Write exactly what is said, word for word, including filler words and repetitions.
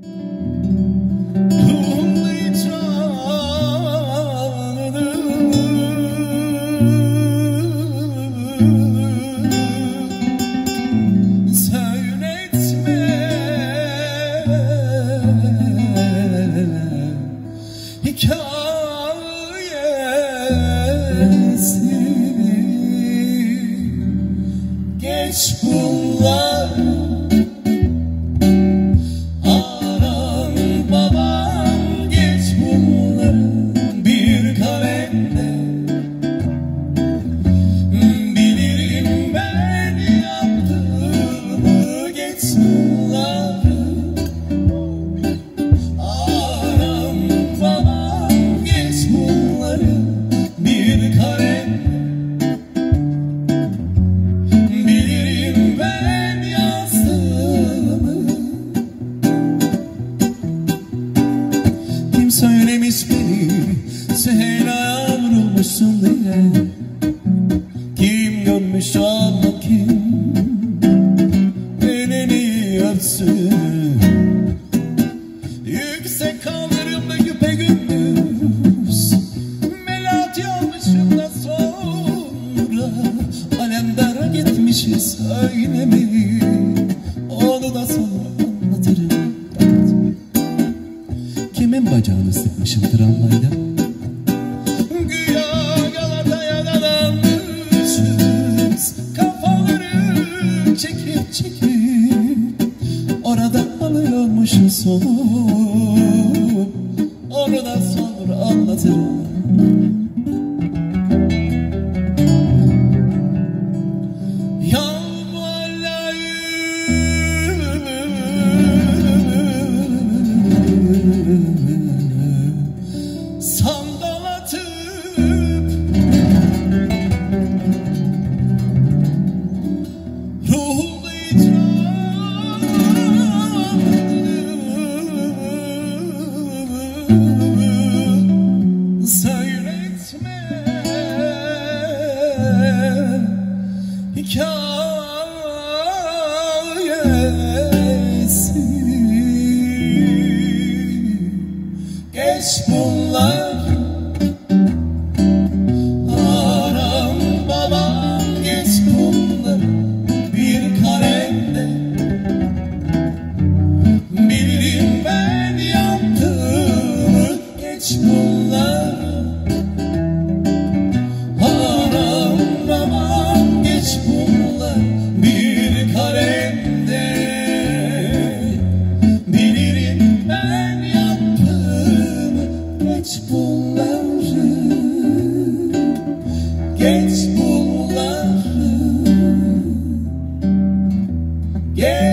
Geç bunlar anam babam, geç bunları bir kalemde. Bilirim ben yaptığımı, geç bunları anam babam, geç bunları bir kalemde. Söylemiş beni Zehra vurulmuşsun diye, kim görmüş ama kim elini öpsün. Yüksek kaldırımda yüpe gündüz melati olmuşum da sonra alemdara gitmişiz, öyle mi? Onu da sonra anlatırım. Kimin bacağını sıkmışım tramvayda? Güya Galata'ya dadanmışız, kafaları çekip çekip orada alıyormuşuz solup. Onu da sonra anlatırım. Sandal atıp ruhumda icrandım, söyletme hikayesi. Geç bunlar anam babam, geç bunlar bir kalemde. Bilirim ben yaptığımı, geç bunlar anam babam, geç bunlar bir kalemde. Bilirim ben geç bunları, geç bunları, geç.